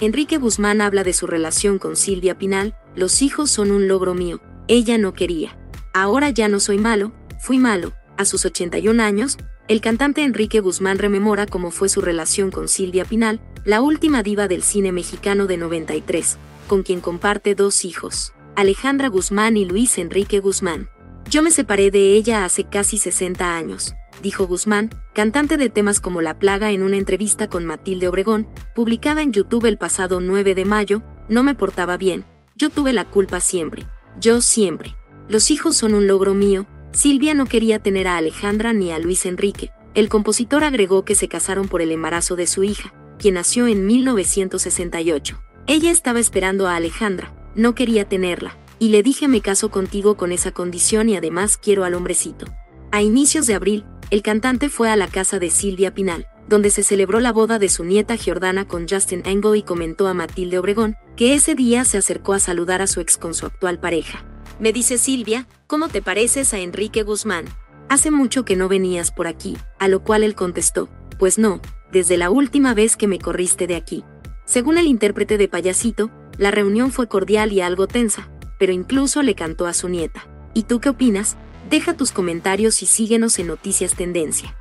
Enrique Guzmán habla de su relación con Silvia Pinal. Los hijos son un logro mío, ella no quería. Ahora ya no soy malo, fui malo. A sus 81 años, el cantante Enrique Guzmán rememora cómo fue su relación con Silvia Pinal, la última diva del cine mexicano de 93, con quien comparte dos hijos, Alejandra Guzmán y Luis Enrique Guzmán. Yo me separé de ella hace casi 60 años, dijo Guzmán, cantante de temas como La Plaga, en una entrevista con Matilde Obregón, publicada en YouTube el pasado 9 de mayo, no me portaba bien, yo tuve la culpa siempre, yo siempre. Los hijos son un logro mío, Silvia no quería tener a Alejandra ni a Luis Enrique. El compositor agregó que se casaron por el embarazo de su hija, quien nació en 1968. Ella estaba esperando a Alejandra, no quería tenerla, y le dije me caso contigo con esa condición y además quiero al hombrecito. A inicios de abril, el cantante fue a la casa de Silvia Pinal, donde se celebró la boda de su nieta Giordana con Justin Engel, y comentó a Matilde Obregón que ese día se acercó a saludar a su ex con su actual pareja. Me dice Silvia, ¿cómo te pareces a Enrique Guzmán? Hace mucho que no venías por aquí, a lo cual él contestó, pues no, desde la última vez que me corriste de aquí. Según el intérprete de Payasito, la reunión fue cordial y algo tensa, pero incluso le cantó a su nieta. ¿Y tú qué opinas? Deja tus comentarios y síguenos en Noticias Tendencia.